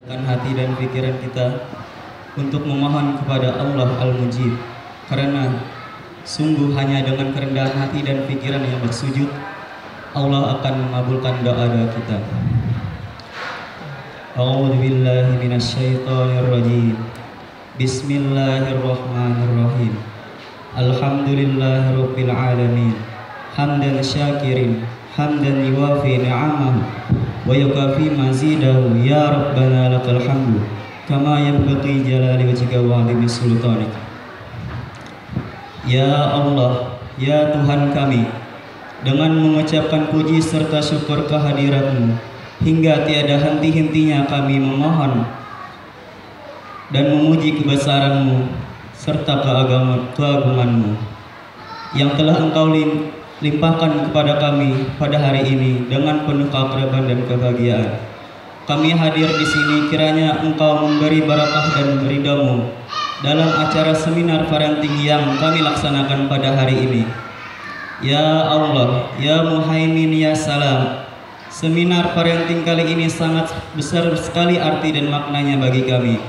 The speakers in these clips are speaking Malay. Hati dan pikiran kita untuk memohon kepada Allah Al-Mujib, karena sungguh hanya dengan kerendahan hati dan pikiran yang bersujud Allah akan mengabulkan doa kita. A'udzu billahi minasyaitonir rajim. Bismillahirrahmanirrahim. Alhamdulillahirabbil alamin. Hamdan syakirin, hamdan yuwafi ni'amahu wa yukafi mazidahu ya rabbana lakal hamdu kama yanbaghi jalali wajhika wa 'azimi sultanika. Ya Allah, ya Tuhan kami, dengan mengucapkan puji serta syukur kehadiratmu hingga tiada henti-hentinya kami memohon dan memuji kebesaranmu serta keagunganmu yang telah engkau limpahkan kepada kami pada hari ini dengan penuh keakraban dan kebahagiaan. Kami hadir di sini kiranya engkau memberi barakah dan ridhamu dalam acara seminar parenting yang kami laksanakan pada hari ini. Ya Allah, ya Muhaimin, ya Salam. Seminar parenting kali ini sangat besar sekali arti dan maknanya bagi kami,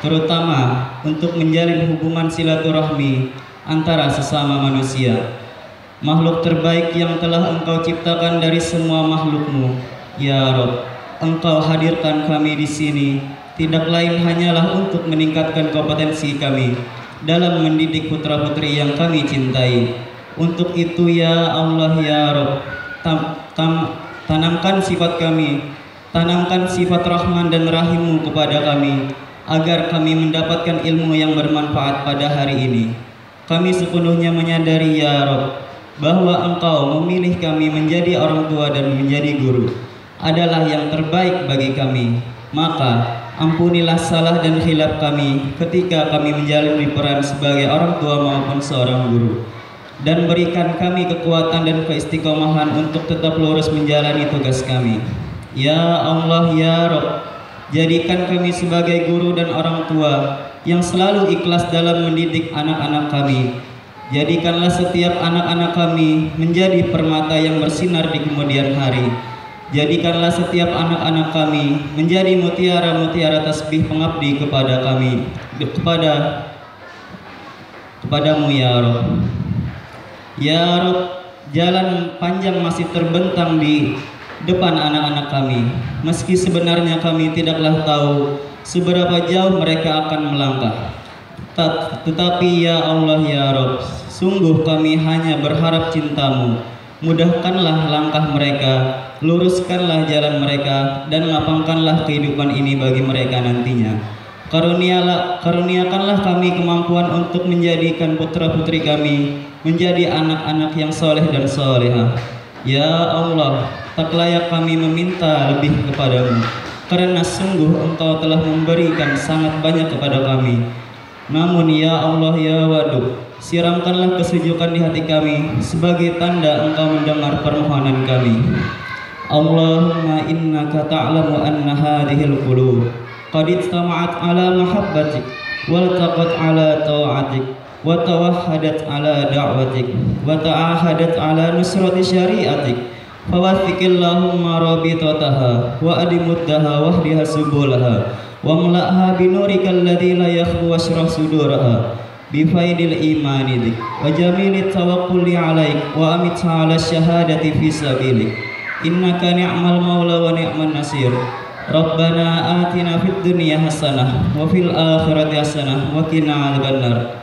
terutama untuk menjalin hubungan silaturahmi antara sesama manusia, makhluk terbaik yang telah engkau ciptakan dari semua makhlukmu. Ya Rob, engkau hadirkan kami di sini tidak lain hanyalah untuk meningkatkan kompetensi kami dalam mendidik putra putri yang kami cintai. Untuk itu ya Allah, ya Rob, tanamkan sifat Rahman dan Rahimmu kepada kami, agar kami mendapatkan ilmu yang bermanfaat pada hari ini. Kami sepenuhnya menyadari ya Rob, bahwa engkau memilih kami menjadi orang tua dan menjadi guru adalah yang terbaik bagi kami. Maka ampunilah salah dan khilaf kami ketika kami menjalani peran sebagai orang tua maupun seorang guru, dan berikan kami kekuatan dan keistiqomahan untuk tetap lurus menjalani tugas kami. Ya Allah, ya Rabb, jadikan kami sebagai guru dan orang tua yang selalu ikhlas dalam mendidik anak-anak kami. Jadikanlah setiap anak-anak kami menjadi permata yang bersinar di kemudian hari. Jadikanlah setiap anak-anak kami menjadi mutiara-mutiara tasbih pengabdi kepada kami, kepadamu ya Rabb. Ya Rabb, jalan panjang masih terbentang di depan anak-anak kami, meski sebenarnya kami tidaklah tahu seberapa jauh mereka akan melangkah. Tetapi ya Allah, ya Rabb, sungguh kami hanya berharap cintamu. Mudahkanlah langkah mereka, luruskanlah jalan mereka, dan lapangkanlah kehidupan ini bagi mereka nantinya. Karuniakanlah kami kemampuan untuk menjadikan putra-putri kami menjadi anak-anak yang soleh dan soleha. Ya Allah, tak layak kami meminta lebih kepadamu, karena sungguh engkau telah memberikan sangat banyak kepada kami. Namun ya Allah, ya Wadud, siramkanlah kesejukan di hati kami sebagai tanda engkau mendengar permohonan kami. Allahumma innaka ta'lamu anna hadhil qulub qad ijtama'at ala mahabbatik wal taqat ala ta'atik wa tawahhadat ala da'watik wa ta'ahadat ala nusrati syari'atik fawafiqillahumma rabitataha wa adimuddaha wahdiha subulaha wa mula'ha binurikal ladzi la yakhwa asyrah suduraha bifaidil imani dik wa jamilit tawakkuli alaik wa amit ala syahadati fi sabilik innaka ni'mal maula wa ni'man nasir. Rabbana atina fid dunya hasanah wa fil akhirati hasanah wa qina adzabannar.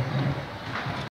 wabarakatuh.